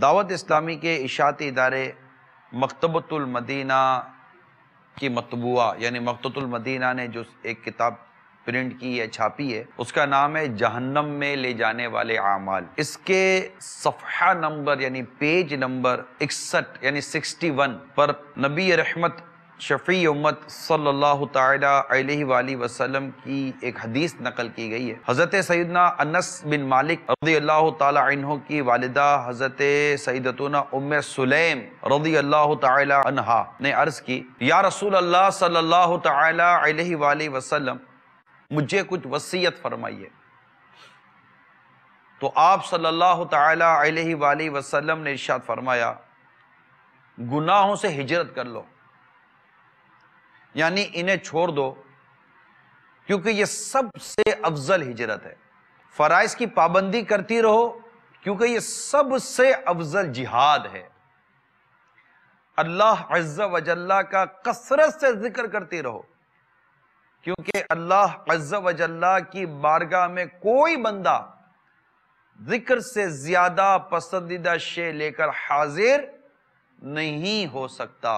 दावत इस्लामी के इशाती इदारे मकतबतुल मदीना की मतबूआ यानी मकतबतुल मदीना ने जो एक किताब प्रिंट की है, छापी है, उसका नाम है जहन्नम में ले जाने वाले आमाल। इसके सफ़हा नंबर यानी पेज नंबर 61 यानी 61 पर नबी रहमत शफ़ी उम्मत सल्लल्लाहु तआला अलैहि वाली वसल्लम की एक हदीस नकल की गई है। हज़रत सैयदना अनस बिन मालिक रज़ियल्लाहु तआला अन्हो की वालिदा हज़रत सैयदतुना उम्मुल सुलेम रज़ियल्लाहु तआला अन्हा ने अर्ज़ की, या रसूल अल्लाह सल्लल्लाहु तआला अलैहि वाली वसल्लम, मुझे कुछ वसीयत फरमाइए। तो आप सल्लल्लाहु तआला अलैहि वाली वसल्लम ने इरशाद फरमाया, गुनाहों से हिजरत कर लो, यानी इन्हें छोड़ दो, क्योंकि ये सबसे अफजल हिजरत है। फराइज की पाबंदी करती रहो, क्योंकि ये सबसे अफजल जिहाद है। अल्लाह अज़्ज़ा व जल्ला का कसरत से जिक्र करती रहो, क्योंकि अल्लाह अज़्ज़ा व जल्ला की बारगाह में कोई बंदा जिक्र से ज्यादा पसंदीदा शे लेकर हाजिर नहीं हो सकता।